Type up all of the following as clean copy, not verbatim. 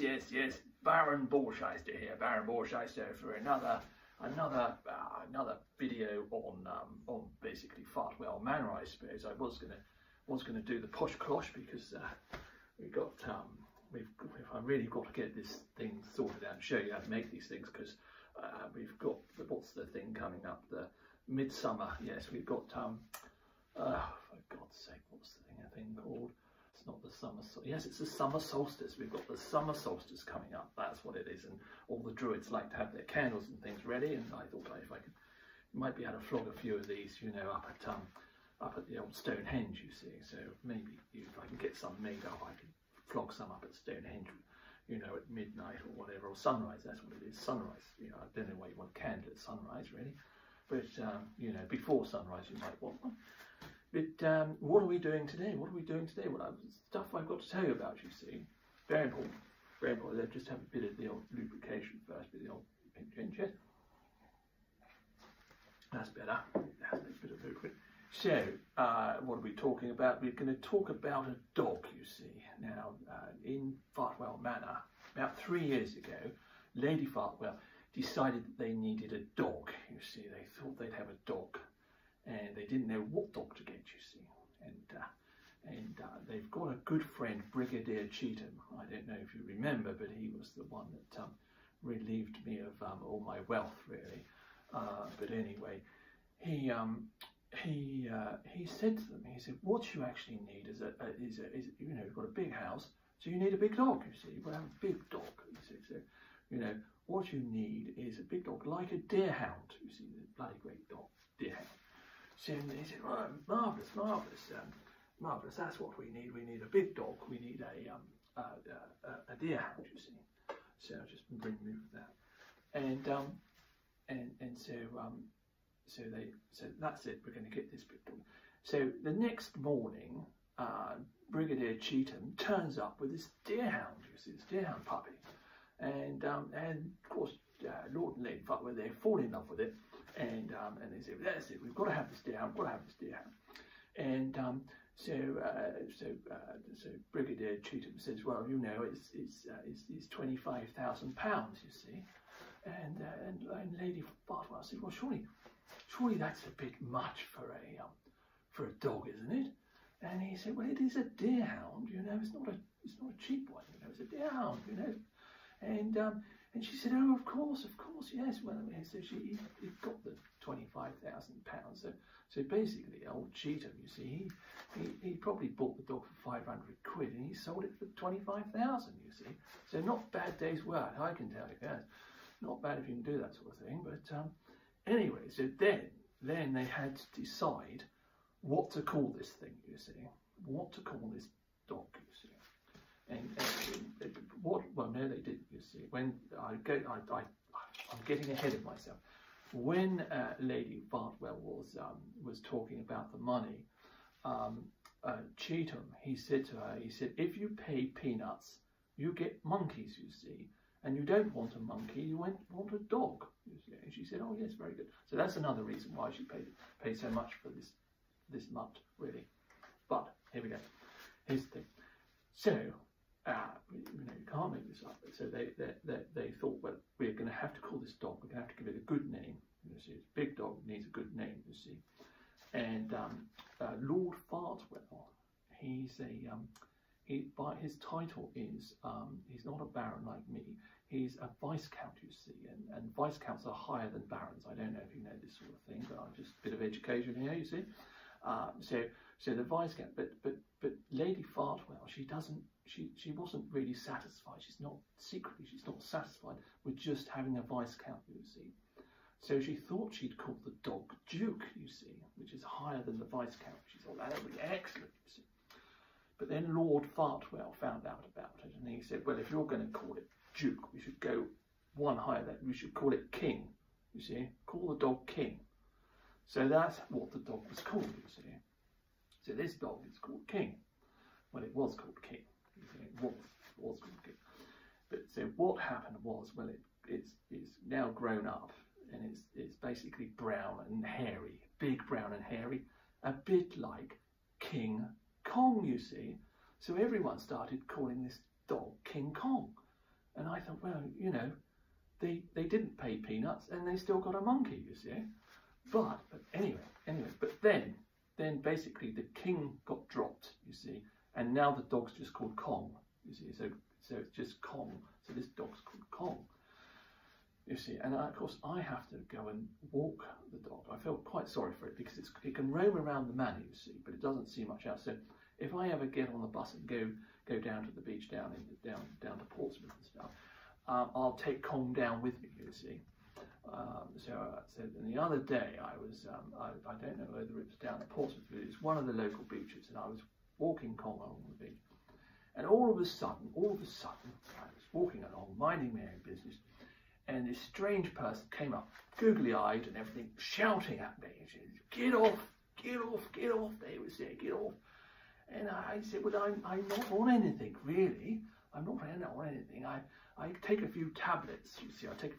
Yes. Baron Bullshyster here. Baron Bullshyster for another video on basically Fartwell Manor, I suppose. I was gonna do the posh closh because I've really got to get this thing sorted out and show you how to make these things, because we've got coming up, the midsummer. Yes, we've got for God's sake, what's the thing called? It's not the summer. Yes, it's the summer solstice. We've got the summer solstice coming up. That's what it is. And all the druids like to have their candles and things ready. And I thought if I could, might be able to flog a few of these, you know, up at the old Stonehenge, you see. So maybe if I can get some made up, I can flog some up at Stonehenge, you know, at midnight or whatever, or sunrise. That's what it is. Sunrise. You know, I don't know why you want a candle at sunrise, really. But you know, before sunrise, you might want one. But what are we doing today? Well, stuff I've got to tell you about, you see. Very important. Very important. Let's just have a bit of the old lubrication first, with the old pink change. Yes. That's better. That's a bit of lubricant. So, what are we talking about? We're going to talk about a dog, you see. Now, in Fartwell Manor, about 3 years ago, Lady Fartwell decided that they needed a dog, you see. They thought they'd have a dog, and they didn't know what dog to get, you see. And they've got a good friend, Brigadier Cheetam. I don't know if you remember, but he was the one that relieved me of all my wealth, really. But anyway, he said to them, he said, "What you actually need is you know, you've got a big house, so you need a big dog. You see, you've got to have a big dog. You see, so you know what you need is a big dog, like a deerhound. You see, the bloody great dog, deerhound." So he said, "Well, marvellous, that's what we need. We need a big dog, we need a deerhound, you see." So I'll just remove that. And so that's it, we're going to get this big dog. So the next morning, Brigadier Cheetam turns up with this deerhound, you see, this deerhound puppy. And of course, Lord and Lady Fartwell, they fall in love with it. And they said, "That's it. We've got to have this deerhound. We've got to have this deerhound." And so Brigadier Cheetam says, "Well, you know, it's £25,000, you see." And Lady Bartwell said, "Well, surely that's a bit much for a dog, isn't it?" And he said, "Well, it is a deerhound. You know, it's not a cheap one. You know, it's a deerhound. You know." And she said, "Oh, of course, yes." Well, so he got the £25,000. So basically, old Cheetam, you see, he probably bought the dog for 500 quid, and he sold it for 25,000. You see, so not bad day's work, I can tell you guys. Not bad if you can do that sort of thing. But anyway, so then they had to decide what to call this thing. You see, what to call this dog. You see. And what? Well, no, they didn't. You see, when I'm getting ahead of myself. When Lady Bartwell was talking about the money, Cheetam, he said to her, he said, "If you pay peanuts, you get monkeys. You see, and you don't want a monkey. You want a dog." You see? And she said, "Oh yes, very good." So that's another reason why she paid so much for this mutt, really. But here we go. Here's the thing. So. You know, you can't make this up. So they thought, well, we're going to have to call this dog. We're going to have to give it a good name. You see, it's a big dog, needs a good name. You see, and Lord Fartwell, he's a by his title is he's not a baron like me. He's a viscount, you see, and viscounts are higher than barons. I don't know if you know this sort of thing, but I'm just a bit of education here, you see. So the viscount, but Lady Fartwell, she wasn't really satisfied. She's not satisfied with just having a viscount, you see. So she thought she'd call the dog Duke, you see, which is higher than the viscount. She thought that would be excellent, you see. But then Lord Fartwell found out about it, and he said, "Well, if you're going to call it Duke, we should go one higher. That we should call it King, you see. Call the dog King." So that's what the dog was called, you see. So this dog is called King. Well, it was called King. You see, it was called King. But so what happened was, well, it's now grown up, and it's basically brown and hairy, big brown and hairy, a bit like King Kong, you see. So everyone started calling this dog King Kong. And I thought, well, you know, they didn't pay peanuts and they still got a monkey, you see. But anyway, but then basically the king got dropped, you see, and now the dog's just called Kong, you see, so it's just Kong, so this dog's called Kong, you see, and of course I have to go and walk the dog. I feel quite sorry for it because it can roam around the manor, you see, but it doesn't see much else. So if I ever get on the bus and go down to the beach, down to Portsmouth and stuff, I'll take Kong down with me, you see. So the other day I was, I don't know whether it was down at Portsmouth, but it was one of the local beaches, and I was walking Kong along the beach, and all of a sudden, I was walking along, minding my own business, and this strange person came up, googly-eyed and everything, shouting at me, and she said, get off, they would say, get off. And I said, well, I'm not on anything, really. I'm not on anything. I take a few tablets, you see, because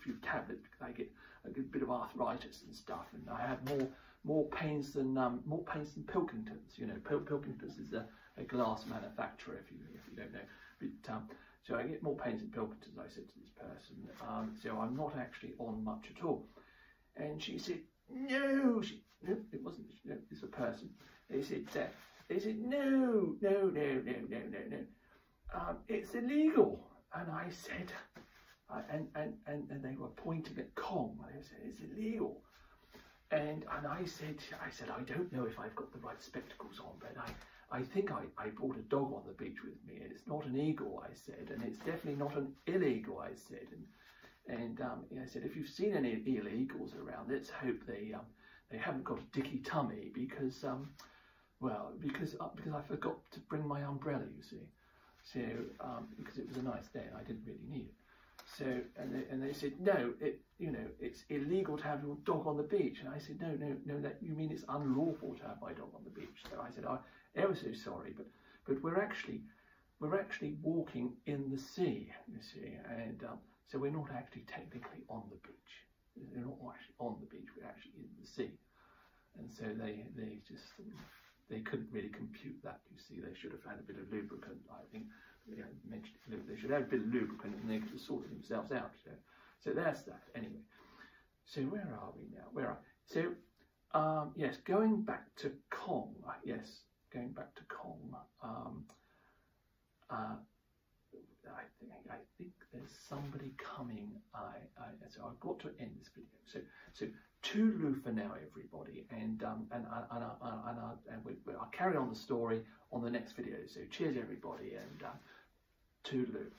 I get a bit of arthritis and stuff, and I have more pains than Pilkington's. You know, Pilkington's is a glass manufacturer, if you don't know. But so I get more pains than Pilkington's, I said to this person. So I'm not actually on much at all. And she said, no, it wasn't. No, it's a person. They said, no. It's illegal. And I said, and they were pointing at Kong. They said, it's illegal. And I said, I don't know if I've got the right spectacles on, but I think I brought a dog on the beach with me. It's not an eagle, I said, and it's definitely not an illegal, I said. And I said, if you've seen any illegals around, let's hope they haven't got a dicky tummy, because because I forgot to bring my umbrella, you see. So, because it was a nice day and I didn't really need it. So, and they said, no, it's illegal to have your dog on the beach. And I said, no, that you mean it's unlawful to have my dog on the beach. So I said, I'm ever so sorry, but we're actually walking in the sea, you see. And so we're not actually technically on the beach. We're not actually on the beach, we're actually in the sea. And so they just... They couldn't really compute that, you see. They should have had a bit of lubricant, I think. You know, mentioned they should have a bit of lubricant and they could have sorted themselves out. So that's that. Anyway, so where are we now? Yes, going back to Kong. Yes, going back to Kong. I think there's somebody coming. So I've got to end this video. So toodaloo for now, everybody, and I'll carry on the story on the next video. So cheers, everybody, and toodaloo.